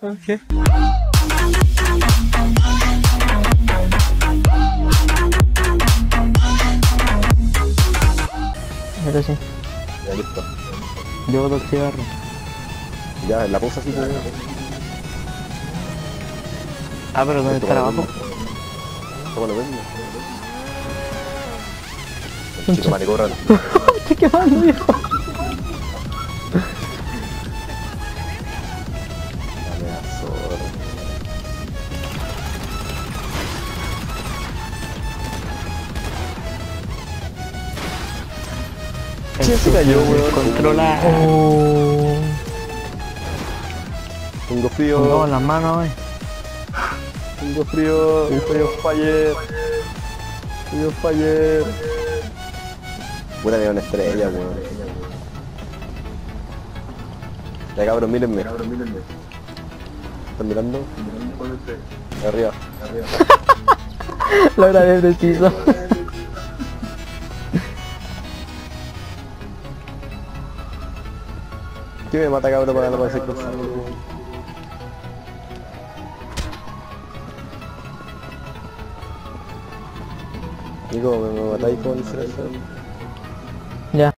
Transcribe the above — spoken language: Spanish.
Okay. Ahora sí. Ya listo. Llevo dos cigarros. Ya, la cosa sí. Ah, pero ¿dónde está abajo? ¿Cómo lo venden? Chico, vale, corran. Estoy quemando, viejo. ¿Quién se cayó, weón? Controla. Oh. Tengo frío. No, las manos, wey. Tengo frío. Frío fire. Puta, me da una estrella, weón. Ya, cabrón, mírenme. ¿Están mirando? Arriba. La hora de preciso. ¿Qué me mata, cabrón, para no parecer cruzado? Digo, me matáis con el cerebro. Ya.